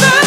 over.